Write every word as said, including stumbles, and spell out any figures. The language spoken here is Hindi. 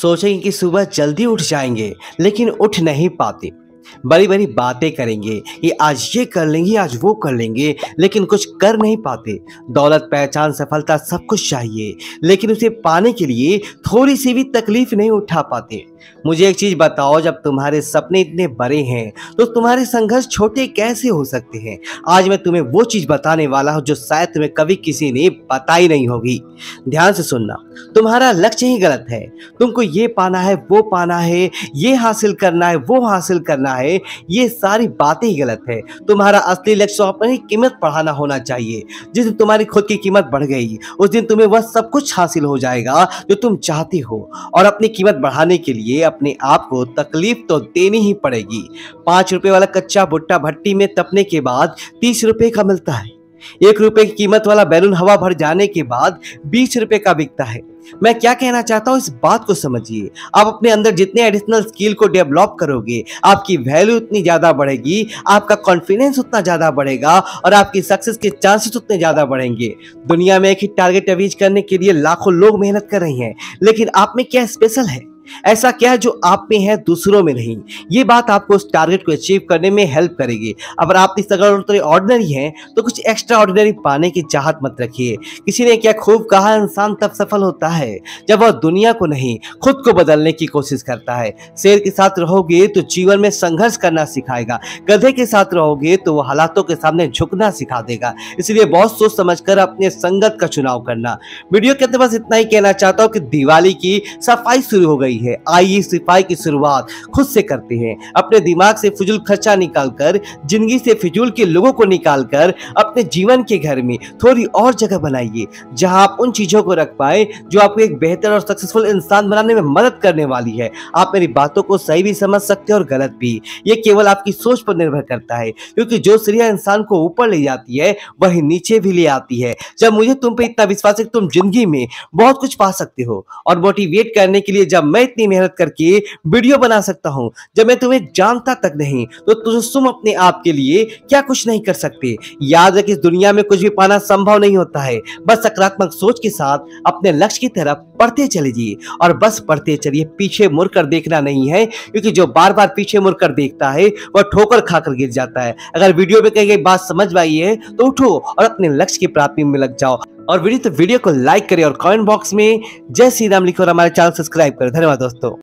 सोचेंगे कि सुबह जल्दी उठ जाएंगे लेकिन उठ नहीं पाते। बड़ी बड़ी बातें करेंगे कि आज ये कर लेंगे, आज वो कर लेंगे, लेकिन कुछ कर नहीं पाते। दौलत, पहचान, सफलता सब कुछ चाहिए लेकिन उसे पाने के लिए थोड़ी सी भी तकलीफ नहीं उठा पाते। मुझे एक चीज़ बताओ, जब तुम्हारे सपने इतने बड़े हैं तो तुम्हारे संघर्ष छोटे कैसे हो सकते हैं? आज मैं तुम्हें वो चीज़ बताने वाला हूँ जो शायद तुम्हें कभी किसी ने बताई नहीं होगी। ध्यान से सुनना, तुम्हारा लक्ष्य ही गलत है। तुमको ये पाना है, वो पाना है, ये हासिल करना है, वो हासिल करना है, ये सारी बातें ही गलत है। तुम्हारा असली लक्ष्य अपनी कीमत बढ़ाना होना चाहिए। जिस दिन तुम्हारी खुद की कीमत बढ़ गई उस दिन तुम्हें वह सब कुछ हासिल हो जाएगा जो तुम चाहते हो। और अपनी कीमत बढ़ाने के लिए ये अपने आप को तकलीफ तो देनी ही पड़ेगी। पांच रुपए वाला कच्चा भुट्टा भट्टी में तपने के बाद तीस रुपए का मिलता है। एक रुपए की कीमत वाला बैलून हवा भर जाने के बाद बीस रुपए का बिकता है। मैं क्या कहना चाहता हूँ इस बात को समझिए। आप अपने अंदर जितने एडिशनल स्किल को डेवलप करोगे आपकी वैल्यू उतनी ज़्यादा बढ़ेगी, आपका कॉन्फिडेंस उतना ज़्यादा बढ़ेगा और आपकी सक्सेस के चांसेस उतने ज़्यादा बढ़ेंगे। दुनिया में एक ही टारगेट अचीव करने के लिए लाखों लोग मेहनत कर रहे हैं, लेकिन आप में क्या स्पेशल है? ऐसा क्या है जो आप में है दूसरों में नहीं? ये बात आपको उस टारगेट को अचीव करने में हेल्प करेगी। अगर आप इस तरह ऑर्डिनरी हैं तो कुछ एक्स्ट्रा ऑर्डिनरी पाने की चाहत मत रखिए। किसी ने क्या खूब कहा, इंसान तब सफल होता है जब वह दुनिया को नहीं खुद को बदलने की कोशिश करता है। शेर के साथ रहोगे तो जीवन में संघर्ष करना सिखाएगा, गधे के साथ रहोगे तो वह हालातों के सामने झुकना सिखा देगा। इसलिए बहुत सोच समझ कर अपने संगत का चुनाव करना। वीडियो के अंदर बस इतना ही कहना चाहता हूँ कि दिवाली की सफाई शुरू हो गई है। आइए सिपाही की शुरुआत खुद से करते हैं। अपने दिमाग से फिजूल खर्चा निकालकर, जिंदगी से फिजूल के लोगों को निकालकर अपने जीवन के घर में थोड़ी और जगह बनाइए जहां आप उन चीजों को रख पाए जो आपको एक बेहतर और सक्सेसफुल इंसान बनाने में मदद करने वाली है। आप मेरी बातों को सही भी समझ सकते हैं और गलत भी, ये केवल आपकी सोच पर निर्भर करता है। क्योंकि जो श्रेया इंसान को ऊपर ले जाती है वही नीचे भी ले आती है। जब मुझे तुम पे इतना विश्वास है कि तुम जिंदगी में बहुत कुछ पा सकते हो और मोटिवेट करने के लिए जब मैं इतनी मेहनत करके वीडियो बना सकता हूं, जब मैं तुम्हें जानता तक नहीं, तो तुम अपने आप के लिए क्या कुछ नहीं कर सकते? याद रख, इस दुनिया में कुछ भी पाना संभव नहीं होता है। बस सकारात्मक सोच के साथ अपने लक्ष्य की तरफ पढ़ते चले जाइए और बस पढ़ते चलिए। पीछे मुड़कर देखना नहीं है, क्योंकि जो बार बार पीछे मुड़कर देखता है वह ठोकर खाकर गिर जाता है। अगर वीडियो में कही गई बात समझ आई है तो उठो और अपने लक्ष्य की प्राप्ति में लग जाओ। और वीडियो तो वीडियो को लाइक करें और कमेंट बॉक्स में जय श्री राम लिखो और हमारे चैनल सब्सक्राइब करें। धन्यवाद दोस्तों।